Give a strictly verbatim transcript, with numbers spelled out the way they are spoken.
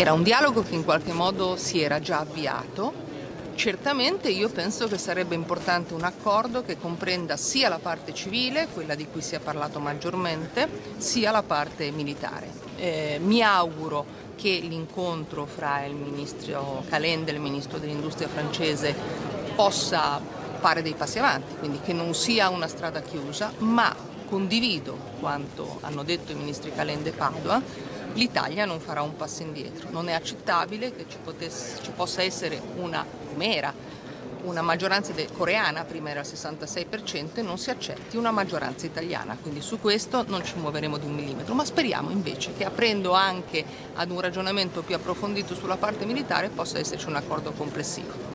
Era un dialogo che in qualche modo si era già avviato. Certamente io penso che sarebbe importante un accordo che comprenda sia la parte civile, quella di cui si è parlato maggiormente, sia la parte militare. Eh, mi auguro che l'incontro fra il ministro Calenda e il ministro dell'industria francese possa fare dei passi avanti, quindi che non sia una strada chiusa, ma condivido quanto hanno detto i ministri Calenda e Padoan. L'Italia non farà un passo indietro, non è accettabile che ci, potesse, ci possa essere una mera, una maggioranza coreana, prima era il sessantasei per cento, e non si accetti una maggioranza italiana, quindi su questo non ci muoveremo di un millimetro, ma speriamo invece che aprendo anche ad un ragionamento più approfondito sulla parte militare possa esserci un accordo complessivo.